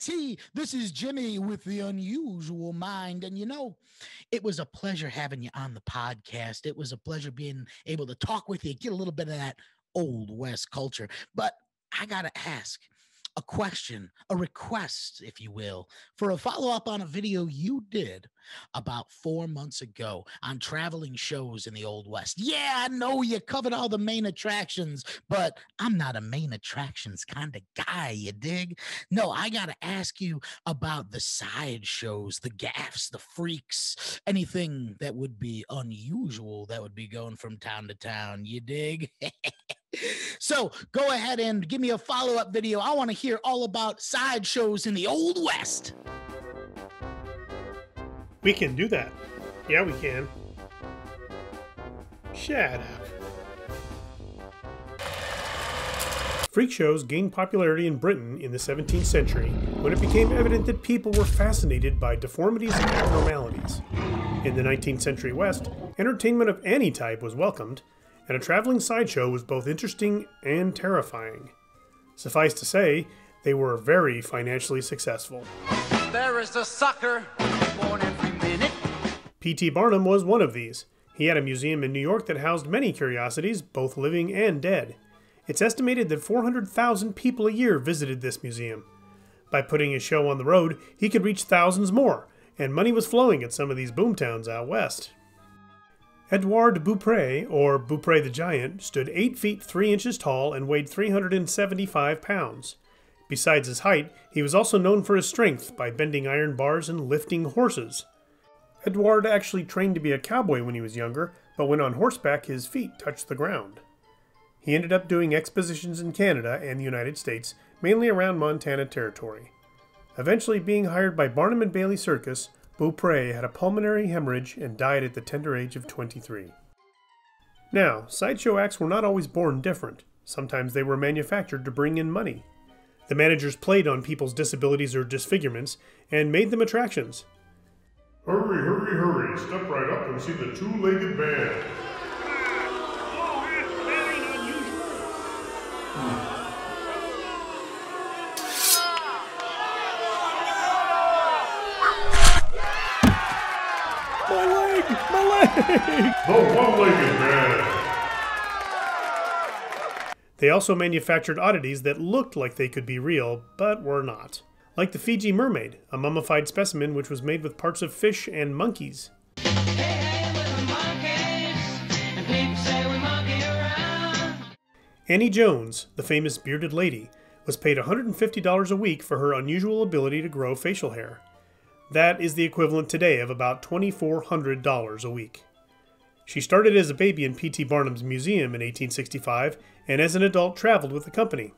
T. This is Jimmy with the Unusual Mind. And, you know, it was a pleasure having you on the podcast. It was a pleasure being able to talk with you, get a little bit of that Old West culture. But I got to ask a question, a request, if you will, for a follow-up on a video you did about 4 months ago on traveling shows in the Old West. Yeah, I know you covered all the main attractions, but I'm not a main attractions kind of guy, you dig? No, I got to ask you about the side shows, the gaffes, the freaks, anything that would be unusual that would be going from town to town, you dig? So go ahead and give me a follow-up video. I want to hear all about sideshows in the Old West. We can do that. Yeah, we can. Shut up. Freak shows gained popularity in Britain in the 17th century when it became evident that people were fascinated by deformities and abnormalities. In the 19th century West, entertainment of any type was welcomed, and a traveling sideshow was both interesting and terrifying. Suffice to say, they were very financially successful. There is the sucker born every minute. P.T. Barnum was one of these. He had a museum in New York that housed many curiosities, both living and dead. It's estimated that 400,000 people a year visited this museum. By putting his show on the road, he could reach thousands more, and money was flowing at some of these boomtowns out west. Edouard Beaupré, or Beaupré the Giant, stood 8 feet 3 inches tall and weighed 375 pounds. Besides his height, he was also known for his strength by bending iron bars and lifting horses. Edouard actually trained to be a cowboy when he was younger, but when on horseback his feet touched the ground. He ended up doing expositions in Canada and the United States, mainly around Montana Territory. Eventually being hired by Barnum and Bailey Circus, Beaupré had a pulmonary hemorrhage and died at the tender age of 23. Now, sideshow acts were not always born different. Sometimes they were manufactured to bring in money. The managers played on people's disabilities or disfigurements and made them attractions. Hurry, hurry, hurry, step right up and see the two-legged man. Oh, that's very unusual. The one-legged man. They also manufactured oddities that looked like they could be real, but were not. Like the Fiji mermaid, a mummified specimen which was made with parts of fish and monkeys. Hey, hey, we're the monkeys, and people say we monkey around. Annie Jones, the famous bearded lady, was paid $150 a week for her unusual ability to grow facial hair. That is the equivalent today of about $2,400 a week. She started as a baby in P.T. Barnum's museum in 1865 and as an adult traveled with the company.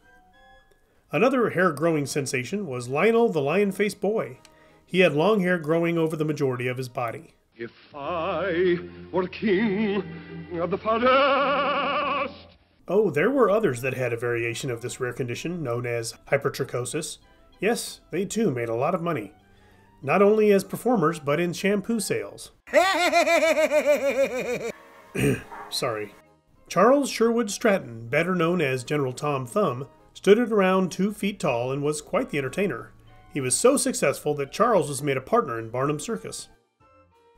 Another hair-growing sensation was Lionel the Lion-Faced Boy. He had long hair growing over the majority of his body. If I were king of the forest. Oh, there were others that had a variation of this rare condition known as hypertrichosis. Yes, they too made a lot of money. Not only as performers, but in shampoo sales. Sorry. Charles Sherwood Stratton, better known as General Tom Thumb, stood at around 2 feet tall and was quite the entertainer. He was so successful that Charles was made a partner in Barnum Circus.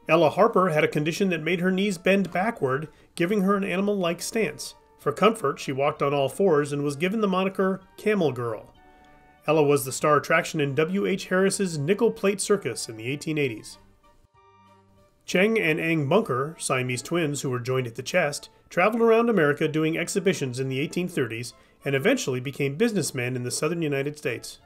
Ella Harper had a condition that made her knees bend backward, giving her an animal-like stance. For comfort, she walked on all fours and was given the moniker Camel Girl. Ella was the star attraction in W.H. Harris's Nickel Plate Circus in the 1880s. Cheng and Eng Bunker, Siamese twins who were joined at the chest, traveled around America doing exhibitions in the 1830s and eventually became businessmen in the southern United States.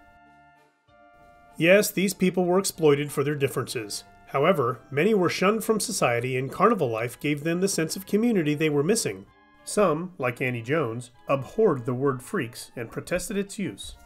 Yes, these people were exploited for their differences. However, many were shunned from society and carnival life gave them the sense of community they were missing. Some, like Annie Jones, abhorred the word freaks and protested its use.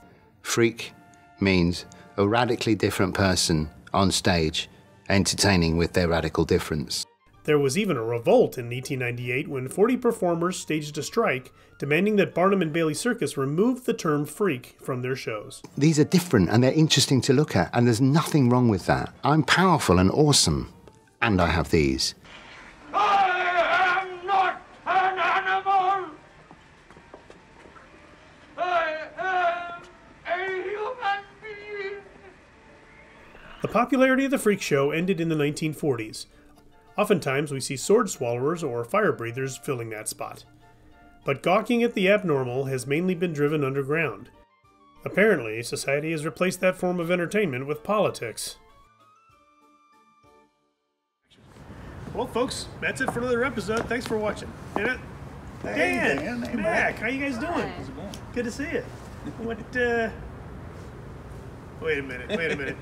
Freak means a radically different person on stage, entertaining with their radical difference. There was even a revolt in 1898 when 40 performers staged a strike demanding that Barnum and Bailey Circus remove the term freak from their shows. These are different and they're interesting to look at, and there's nothing wrong with that. I'm powerful and awesome, and I have these. I am not an animal! I am a human being! The popularity of the freak show ended in the 1940s. Oftentimes we see sword swallowers or fire breathers filling that spot. But gawking at the abnormal has mainly been driven underground. Apparently, society has replaced that form of entertainment with politics. Well, folks, that's it for another episode. Thanks for watching. Dan, hey, Mac, how you guys doing? Hi. How's it going? Good to see you. Wait a minute.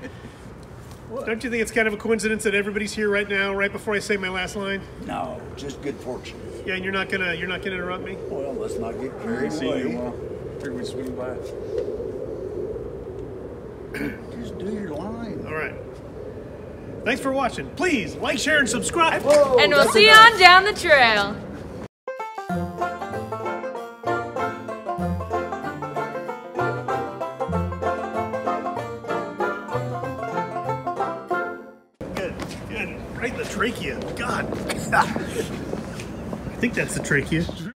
What? Don't you think it's kind of a coincidence that everybody's here right now, right before I say my last line? No, just good fortune. Yeah, and you're not gonna interrupt me? Well, let's not get carried away. Figure we swing by. Just do your line. All right. Thanks for watching. Please like, share, and subscribe. Whoa, and we'll see you on down the trail. Right in the trachea. God. I think that's the trachea.